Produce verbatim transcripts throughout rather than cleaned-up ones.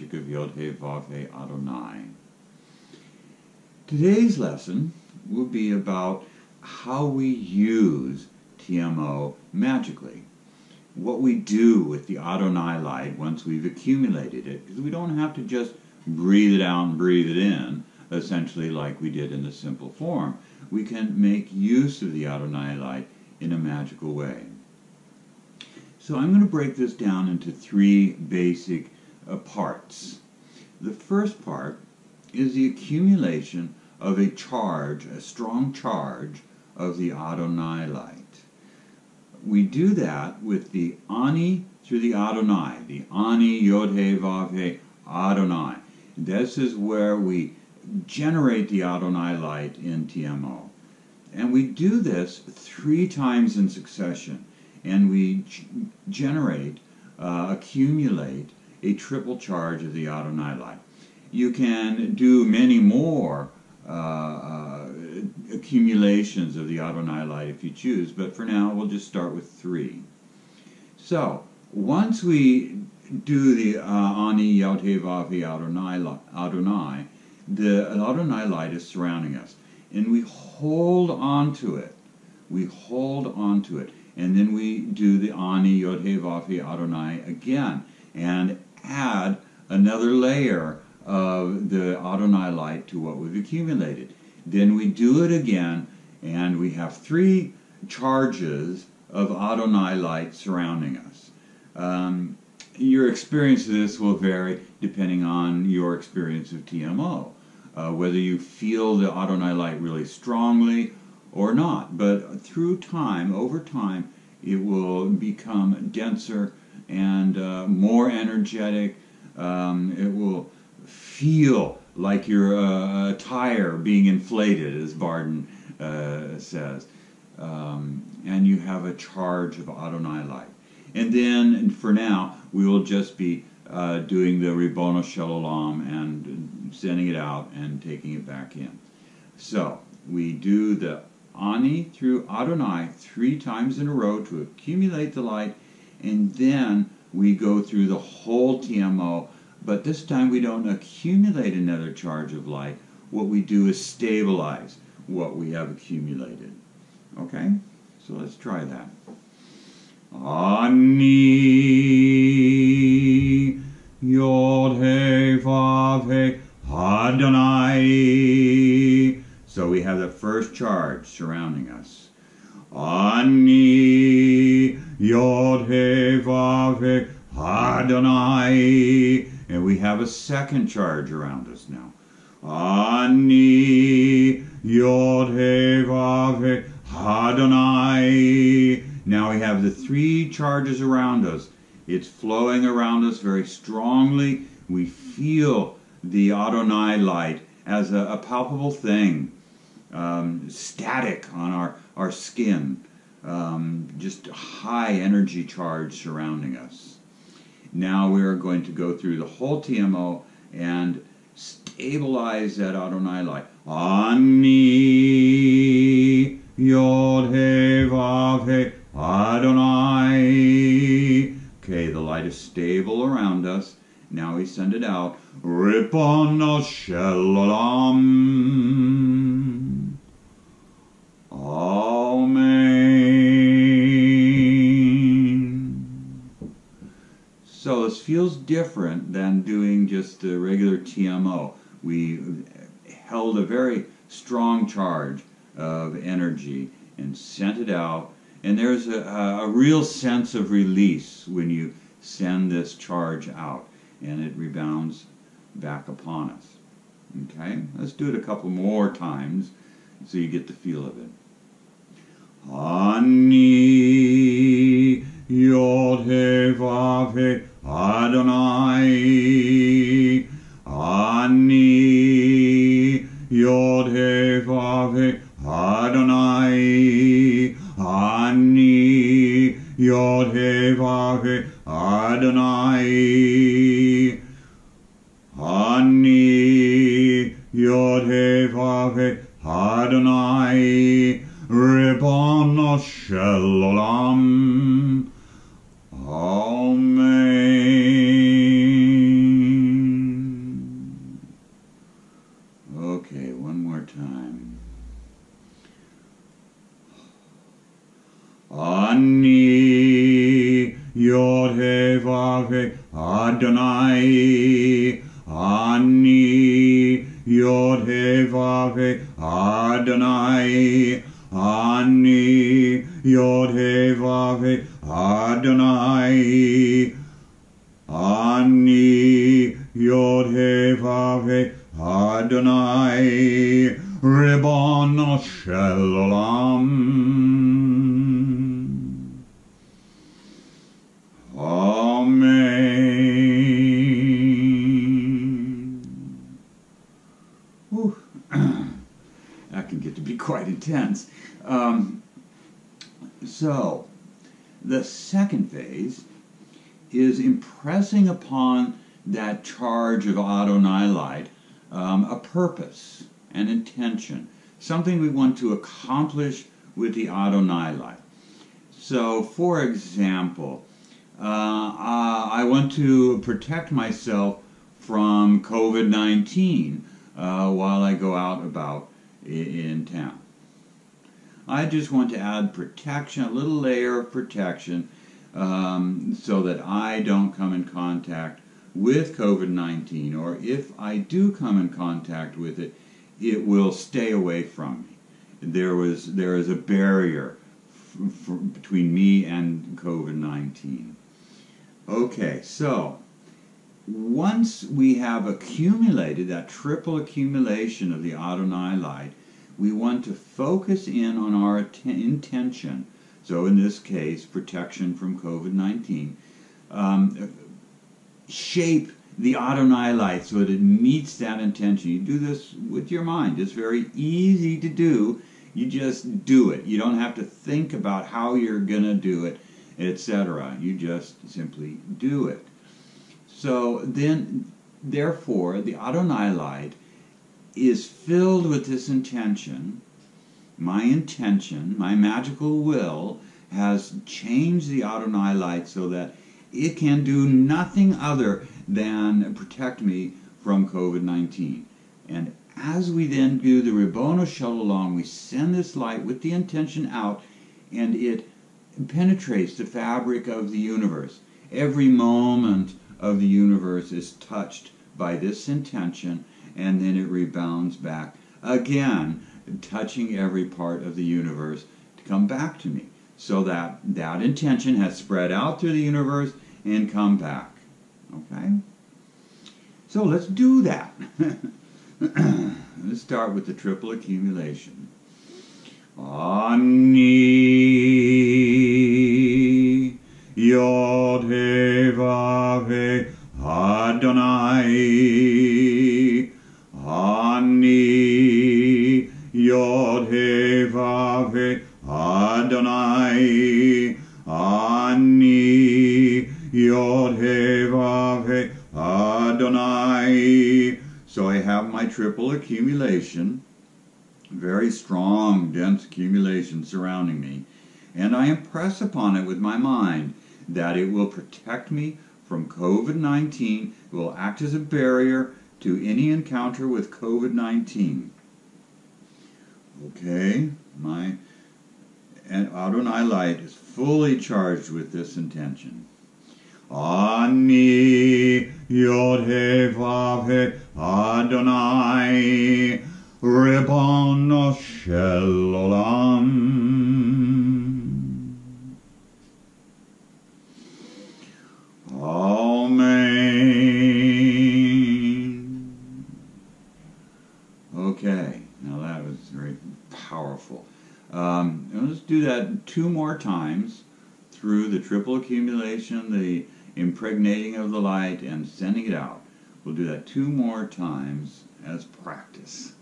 magic of Yod-Heh-Vav-Heh Adonai. Today's lesson will be about how we use T M O magically, what we do with the Adonai light once we've accumulated it, because we don't have to just breathe it out and breathe it in, essentially like we did in the simple form. We can make use of the Adonai light in a magical way. So I'm going to break this down into three basic uh, parts. The first part is the accumulation of a charge, a strong charge, of the Adonai light. We do that with the Ani through the Adonai, the Ani Yod-Heh-Vav-Heh Adonai. This is where we generate the Adonai light in T M O. And we do this three times in succession. And we generate, uh, accumulate, a triple charge of the Adonai light. You can do many more uh, uh, accumulations of the Adonai light if you choose, but for now we'll just start with three. So, once we do the uh, Ani Yod-Heh-Vav-Heh Adonai, Adonai, the Adonai light is surrounding us, and we hold on to it. We hold on to it, and then we do the Ani Yod-Heh-Vav-Heh Adonai again, and add another layer of the Adonai light to what we've accumulated. Then we do it again, and we have three charges of Adonai light surrounding us. Um, your experience of this will vary depending on your experience of T M O, uh, whether you feel the Adonai light really strongly or not. But through time, over time, it will become denser and uh, more energetic. Um, it will feel like your uh, tire being inflated, as Bardon uh, says, um, and you have a charge of Adonai light. And then, and for now, we will just be uh, doing the Ribbono shel Olam and sending it out and taking it back in. So we do the Ani through Adonai three times in a row to accumulate the light, and then we go through the whole T M O. But this time we don't accumulate another charge of light. What we do is stabilize what we have accumulated. Okay? So let's try that. Ani Yod-Heh-Vav-Heh Adonai. So we have the first charge surrounding us. Ani Yod-Heh-Vav-Heh Adonai. And we have a second charge around us now. Ani Yod-Heh-Vav-Heh Adonai. Now we have the three charges around us. It's flowing around us very strongly. We feel the Adonai light as a, a palpable thing, um, static on our, our skin, um, just high energy charge surrounding us. Now we are going to go through the whole T M O and stabilize that Adonai light. Ani Yod-Heh-Vav-Heh Adonai. Okay, the light is stable around us. Now we send it out. Ribbono shel Olam. So this feels different than doing just the regular T M O. We held a very strong charge of energy and sent it out. And there's a, a real sense of release when you send this charge out and it rebounds back upon us. Okay, let's do it a couple more times so you get the feel of it. Ani Yod-Heh-Vav-Heh Adonai. Ani Yod-Heh-Vav-Heh Adonai. Ani Yod-Heh-Vav-Heh Adonai. Ani Yod-Heh-Vav-Heh Adonai. Ribbono shel Olam. Amen. Okay, one more time. Ani Yod-Heh-Vav-Heh Adonai. Ani Yod-Heh-Vav-Heh Adonai. Ani Yod-Heh-Vav-Heh Adonai. Ani Yod-Heh-Vav-Heh Adonai. Ribbono shel Olam. Amen. That can get to be quite intense. Um, so, the second phase is impressing upon that charge of Adonai light um, a purpose, an intention, something we want to accomplish with the Adonai light. So, for example, uh, uh, I want to protect myself from COVID nineteen uh, while I go out about in town. I just want to add protection, a little layer of protection, um, so that I don't come in contact with COVID nineteen, or if I do come in contact with it, it will stay away from me. There was there is a barrier f f between me and COVID nineteen. Okay, so once we have accumulated that triple accumulation of the Adonai light, we want to focus in on our intention. So in this case, protection from COVID nineteen. Um, shape the Adonai light so that it meets that intention. You do this with your mind. It's very easy to do. You just do it. You don't have to think about how you're going to do it, et cetera. You just simply do it. So then, therefore, the Adonai light is filled with this intention. My intention, my magical will, has changed the Adonai light so that it can do nothing other than protect me from COVID nineteen. And as we then do the Ribbono shel Olam, we send this light with the intention out, and it penetrates the fabric of the universe. Every moment of the universe is touched by this intention, and then it rebounds back again, touching every part of the universe to come back to me, so that that intention has spread out through the universe and come back. Okay? So let's do that. Let's start with the triple accumulation. Ani Yod-Heh-Vav-Heh Adonai. Ani Yod-Heh-Vav-Heh Adonai. Ani Yod-Heh-Vav-Heh Adonai. So I have my triple accumulation, very strong, dense accumulation surrounding me, and I impress upon it with my mind that it will protect me from COVID nineteen, it will act as a barrier to any encounter with COVID nineteen. Okay, my and Adonai light is fully charged with this intention. Ani Yod-Heh-Vav-Heh Adonai. Ribbono shel Olam. Amen. Okay, now that was very powerful. Um, let's do that two more times through the triple accumulation, the impregnating of the light, and sending it out. We'll do that two more times as practice.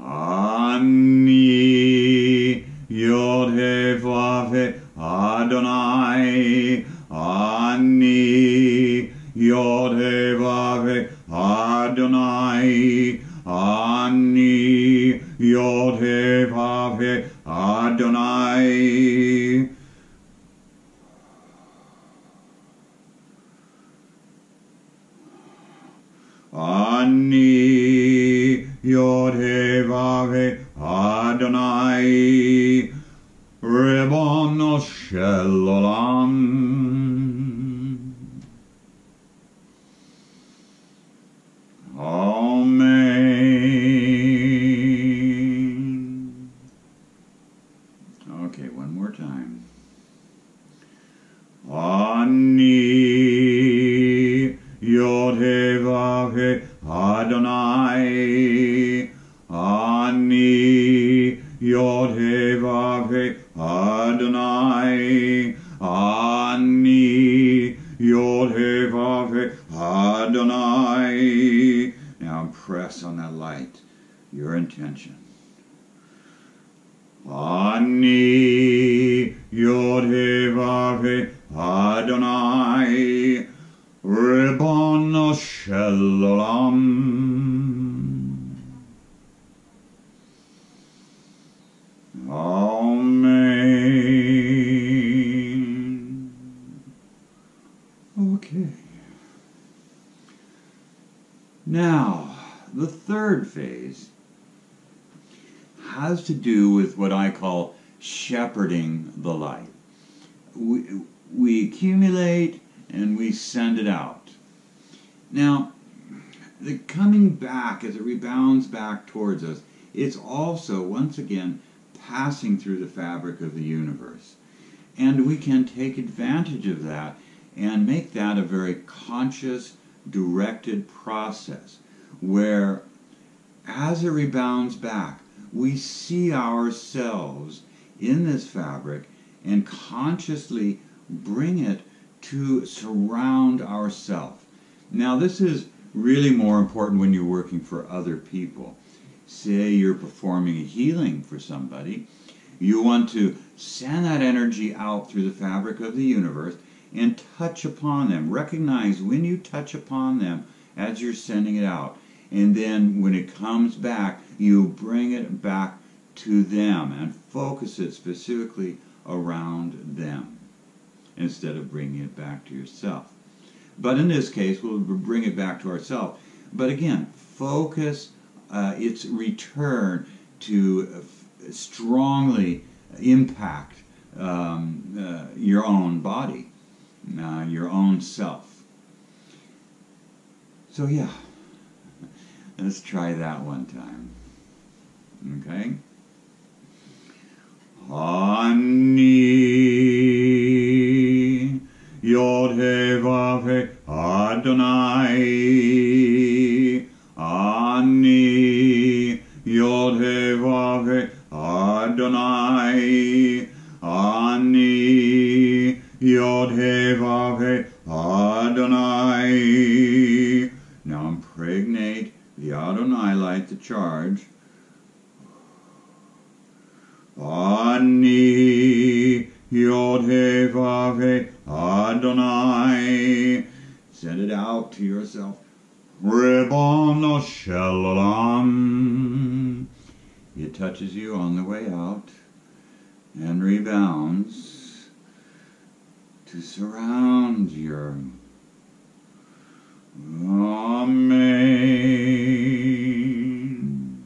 Ani Yod-Heh-Vav-Heh Adonai. Ani Yod-Heh-Vav-Heh Adonai. Ani Yod-Heh-Vav-Heh Adonai. Ani Adonai, Ani, Yod-Heh-Vav-Heh, Adonai, Ani, Yod-Heh-Vav-Heh, Adonai. Now press on that light, your intention. Ani, Yod-Heh-Vav-Heh, Adonai, Ribbono shel Olam. Amen. Okay. Now, the third phase has to do with what I call shepherding the light. We, we accumulate and we send it out. Now, the coming back as it rebounds back towards us, it's also, once again, passing through the fabric of the universe. And we can take advantage of that and make that a very conscious, directed process where, as it rebounds back, we see ourselves in this fabric and consciously bring it to surround ourselves. Now, this is really more important when you're working for other people. Say you're performing a healing for somebody. You want to send that energy out through the fabric of the universe and touch upon them. Recognize when you touch upon them as you're sending it out. And then when it comes back, you bring it back to them and focus it specifically around them, instead of bringing it back to yourself. But in this case, we'll bring it back to ourselves. But again, focus uh, its return to uh, strongly impact um, uh, your own body, uh, your own self. So yeah, let's try that one time. Okay? Ani, Yod-Heh-Vav-Heh, Adonai. Ani, Yod-Heh-Vav-Heh, Adonai. Ani, Yod-Heh-Vav-Heh, Adonai. Now impregnate the Adonai light, the charge. Ani, Yod-Heh-Vav-Heh, Adonai. Send it out to yourself. Ribbono shel Olam. It touches you on the way out and rebounds to surround your Amen.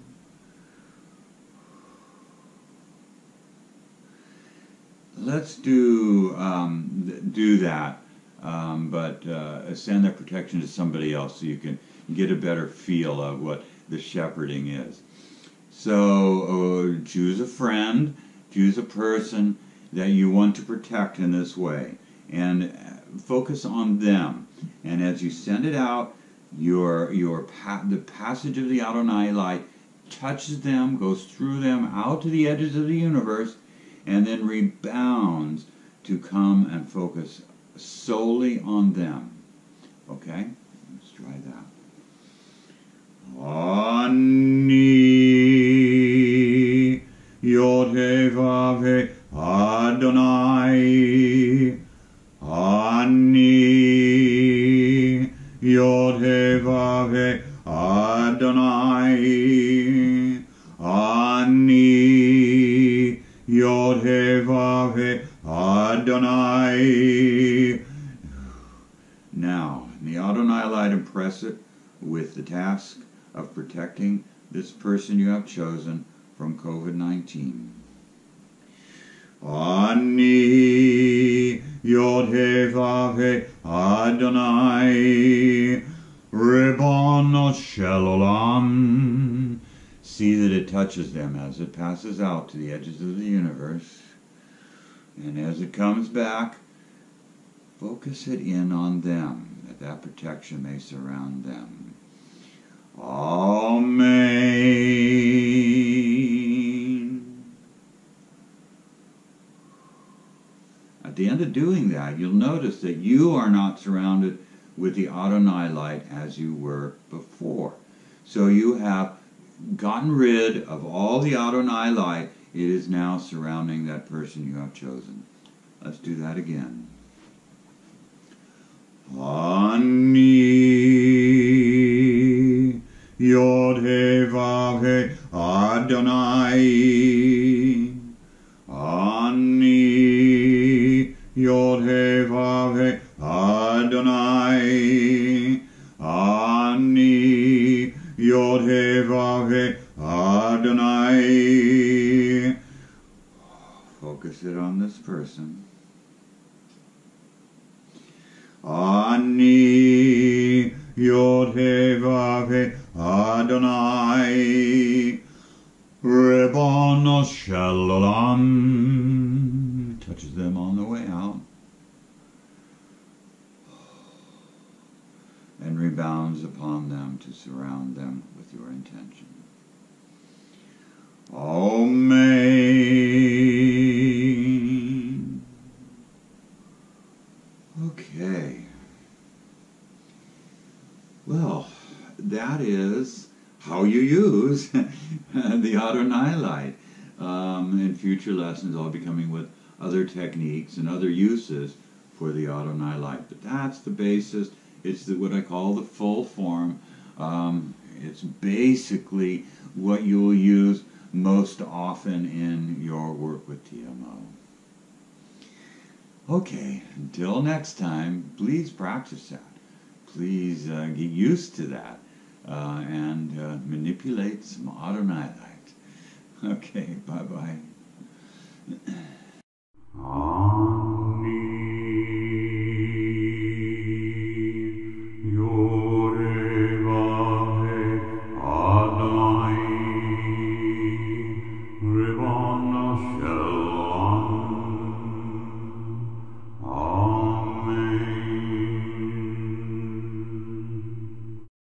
Let's do um, do that, um, but uh, send that protection to somebody else so you can get a better feel of what the shepherding is. So uh, choose a friend, choose a person that you want to protect in this way, and focus on them. And as you send it out, your your pa the passage of the Adonai light touches them, goes through them, out to the edges of the universe, and then rebounds to come and focus solely on them. Okay? Let's try that. Ani, Yod-Heh-Vav-Heh, Adonai. Ani, Yod-Heh-Vav-Heh, Adonai. Ani, Yod-Heh-Vav-Heh, Adonai. Now, the Adonai light, impress it with the task of protecting this person you have chosen from COVID nineteen. Ani, Yod-Heh-Vav-Heh, Adonai. Ribbono shel Olam. See that it touches them as it passes out to the edges of the universe. And as it comes back, focus it in on them, that that protection may surround them. Amen. At the end of doing that, you'll notice that you are not surrounded with the Adonai light as you were before. So you have gotten rid of all the Adonai light. It is now surrounding that person you have chosen. Let's do that again. Ani Yod-Heh-Vav-Heh Adonai. Ani Yod-Heh-Vav-Heh Adonai. Ani Yod-Heh-Vav-Heh Adonai. Focus it on this person. Ani Yod-Heh-Vav-Heh Adonai. Ribbono shel Olam. Touches them on the way out. And rebounds upon them to surround them with your intention. Amen. Okay. Well, that is how you use the Adonai light um, in future lessons. I'll be coming with other techniques and other uses for the Adonai light. But that's the basis. It's the, what I call the full form. Um, it's basically what you will use most often in your work with T M O. Okay, until next time, please practice that. Please uh, get used to that uh, and uh, manipulate some Adonai light. Okay, bye-bye.